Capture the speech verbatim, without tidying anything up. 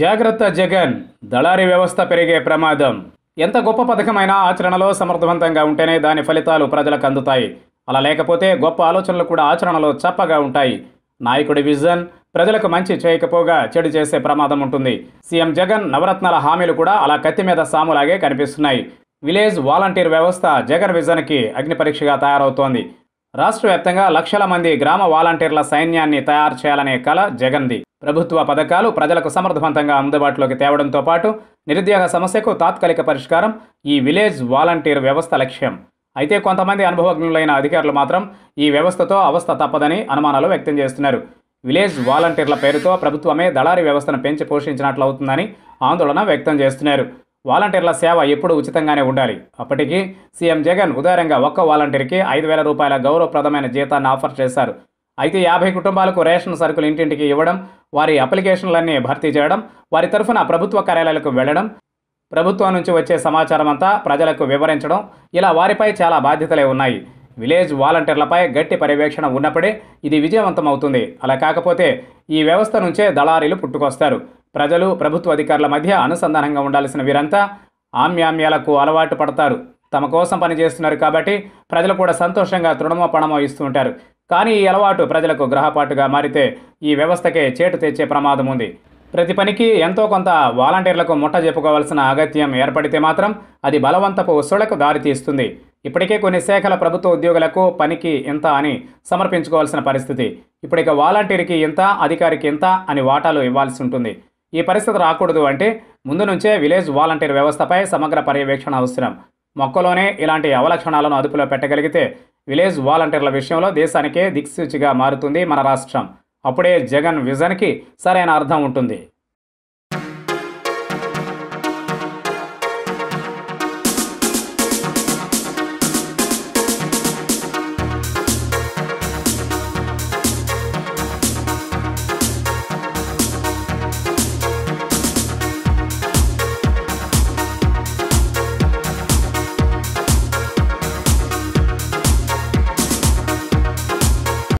జాగ్రత్త జగన్, దళారీ వ్యవస్థ పెరిగే ప్రమాదం. ఎంత గొప్ప పథకమైనా ఆచరణలో సమర్థవంతంగా ఉంటేనే దాని ఫలితాలు ప్రజలకు అందుతాయి. అలా లేకపోతే గొప్ప ఆలోచనలు కూడా ఆచరణలో చప్పగా ఉంటాయి. నాయకుడి విజన్ ప్రజలకు మంచి చేయకపోగా చెడు చేసే ప్రమాదం ఉంటుంది. సీఎం జగన్ నవరత్నాల హామీలు కూడా అలా కత్తి మీద సాములాగే కనిపిస్తున్నాయి. విలేజ్ వాలంటీర్ వ్యవస్థ జగన్ విజన్కి అగ్నిపరీక్షగా తయారవుతోంది. రాష్ట్ర వ్యాప్తంగా లక్షల మంది గ్రామ వాలంటీర్ల సైన్యాన్ని తయారు చేయాలనే కల జగన్ది. ప్రభుత్వ పథకాలు ప్రజలకు సమర్థవంతంగా అందుబాటులోకి తేవడంతో పాటు నిరుద్యోగ సమస్యకు తాత్కాలిక పరిష్కారం ఈ విలేజ్ వాలంటీర్ వ్యవస్థ లక్ష్యం. అయితే కొంతమంది అనుభవజ్ఞులైన అధికారులు మాత్రం ఈ వ్యవస్థతో అవస్థ తప్పదని అనుమానాలు వ్యక్తం చేస్తున్నారు. విలేజ్ వాలంటీర్ల పేరుతో ప్రభుత్వమే దళారీ వ్యవస్థను పెంచి పోషించినట్లు అవుతుందని ఆందోళన వ్యక్తం చేస్తున్నారు. వాలంటీర్ల సేవ ఎప్పుడూ ఉచితంగానే ఉండాలి. అప్పటికీ సీఎం జగన్ ఉదారంగా ఒక్క వాలంటీర్కి ఐదు వేల రూపాయల గౌరవప్రదమైన జీతాన్ని ఆఫర్ చేశారు. అయితే యాభై కుటుంబాలకు రేషన్ సరుకులు ఇంటింటికి ఇవ్వడం, వారి అప్లికేషన్లన్నీ భర్తీ చేయడం, వారి తరఫున ప్రభుత్వ కార్యాలయాలకు వెళ్లడం, ప్రభుత్వం నుంచి వచ్చే సమాచారం అంతా ప్రజలకు వివరించడం, ఇలా వారిపై చాలా బాధ్యతలే ఉన్నాయి. విలేజ్ వాలంటీర్లపై గట్టి పర్యవేక్షణ ఉన్నప్పుడే ఇది విజయవంతమవుతుంది. అలా కాకపోతే ఈ వ్యవస్థ నుంచే దళారీలు పుట్టుకొస్తారు. ప్రజలు ప్రభుత్వ అధికారుల మధ్య అనుసంధానంగా ఉండాల్సిన వీరంతా ఆమ్యామ్యాలకు అలవాటు పడతారు. తమ కోసం పనిచేస్తున్నారు కాబట్టి ప్రజలు కూడా సంతోషంగా తృణమో పణమో ఇస్తుంటారు. కానీ ఈ అలవాటు ప్రజలకు గ్రహపాటుగా మారితే ఈ వ్యవస్థకే చేటు తెచ్చే ప్రమాదం ఉంది. ప్రతి పనికి ఎంతో కొంత వాలంటీర్లకు ముట్ట చెప్పుకోవాల్సిన అగత్యం ఏర్పడితే మాత్రం అది బలవంతపు వసూళ్లకు దారితీస్తుంది. ఇప్పటికే కొన్ని శాఖల ప్రభుత్వ ఉద్యోగులకు పనికి ఇంత అని సమర్పించుకోవాల్సిన పరిస్థితి. ఇప్పటిక వాలంటీర్కి ఇంత, అధికారికి ఇంత అని వాటాలు ఇవ్వాల్సి ఉంటుంది. ఈ పరిస్థితి రాకూడదు అంటే ముందు నుంచే విలేజ్ వాలంటీర్ వ్యవస్థపై సమగ్ర పర్యవేక్షణ అవసరం. మొక్కలోనే ఇలాంటి అవలక్షణాలను అదుపులో పెట్టగలిగితే విలేజ్ వాలంటీర్ల విషయంలో దేశానికే దిక్సూచిగా మారుతుంది మన రాష్ట్రం. అప్పుడే జగన్ విజన్కి సరైన అర్థం ఉంటుంది.